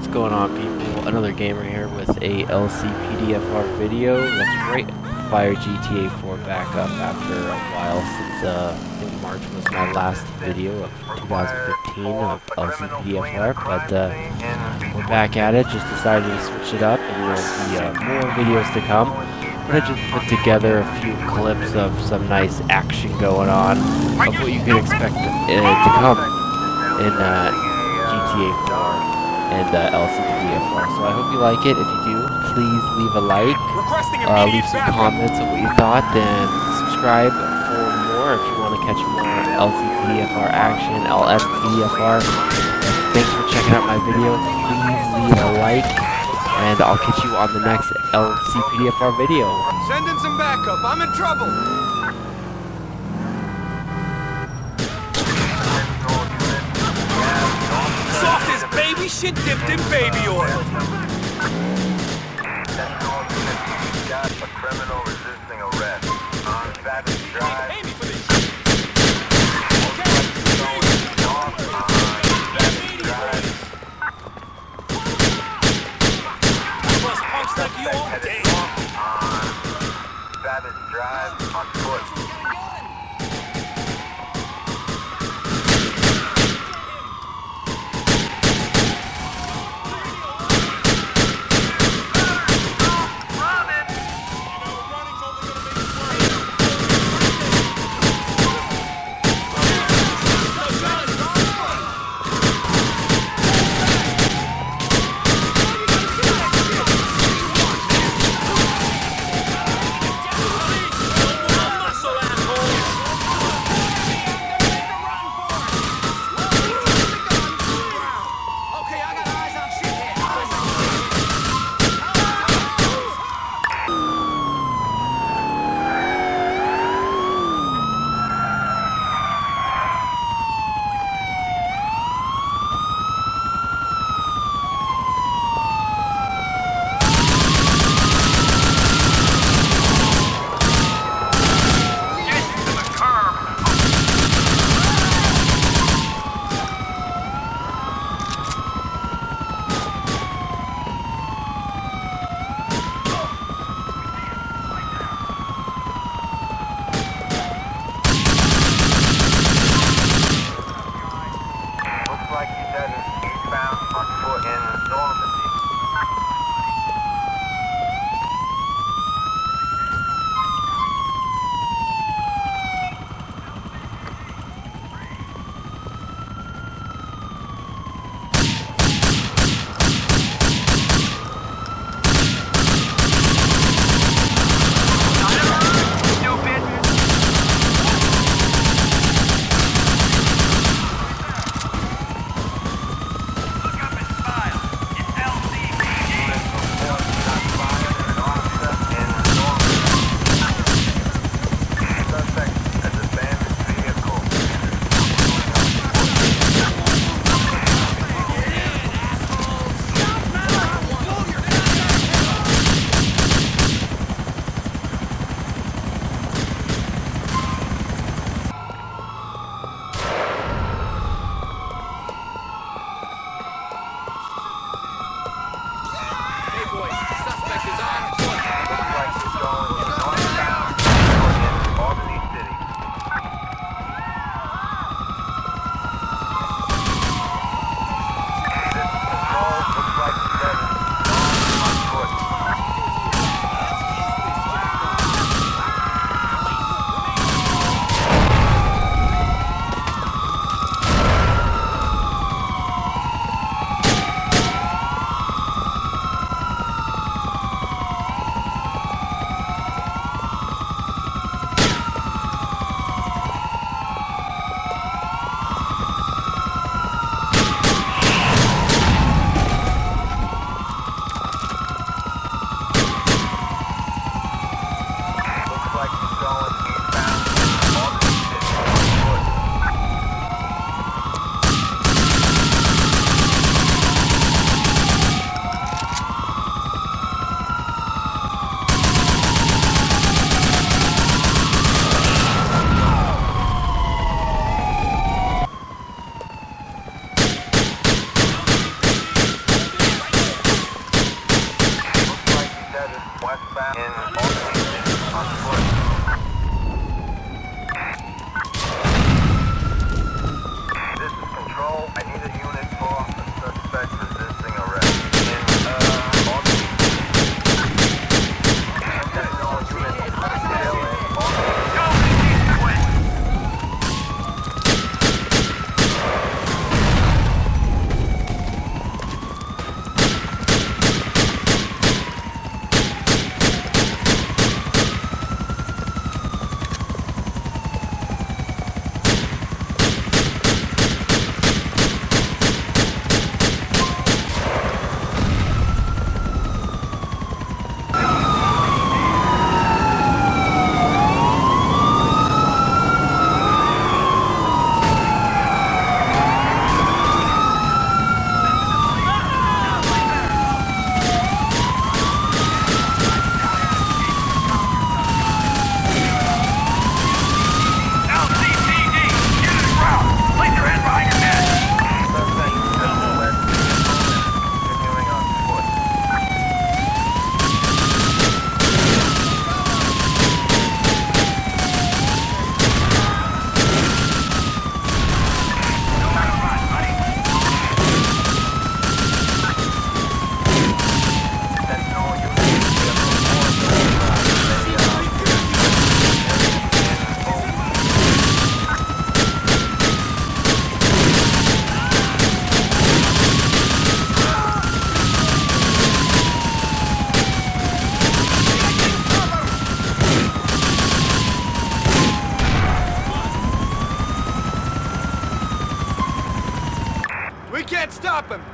What's going on, people? Another gamer here with a LCPDFR video. Let's fire GTA IV back up after a while since I think March was my last video of 2015 of LCPDFR, but we're back at it. Just decided to switch it up, and there'll be more videos to come. But I just put together a few clips of some nice action going on of what you can expect to come in GTA IV. And LCPDFR. So I hope you like it. If you do, please leave a like, leave some comments on what you thought, and subscribe for more if you want to catch more LCPDFR action, LSPDFR. Thanks for checking out my video. Please leave a like, and I'll catch you on the next LCPDFR video. Send in some backup. I'm in trouble. Shit dipped in baby oil. That's all units you've got for criminal resisting arrest. On Saturday drive. Pay me for this. Okay. You must punch like you all day. On Saturday drive on foot. Help!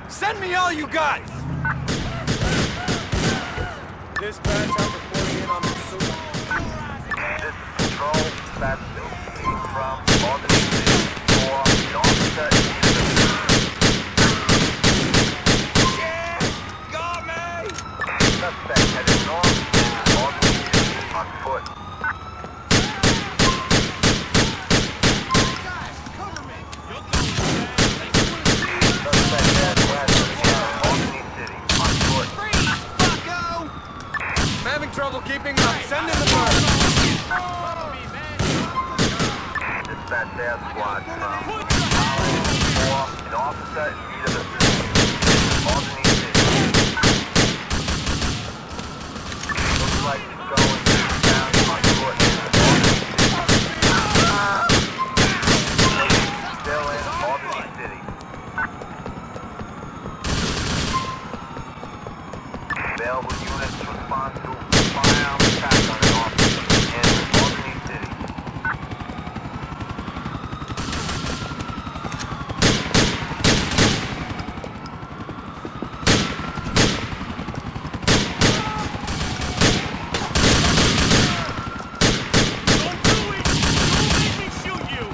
Send me all you got! This batch I'm reporting in on the suit. This is Control, that's LCPD from Morgan City for the officer in the suit. Yeah! Got me! Suspect headed north in Morgan City on foot. Trouble keeping up. Send in the bird. Dispatch air squad from 4, an officer in need of assistance. Looks like he's going down on foot. Still in Albany City. Available units respond to firearm attack on an officer in Albany City. Don't do it! Don't make me shoot you!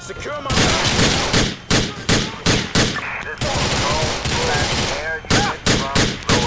Secure my back! This is Control, Dispatch Air Unit from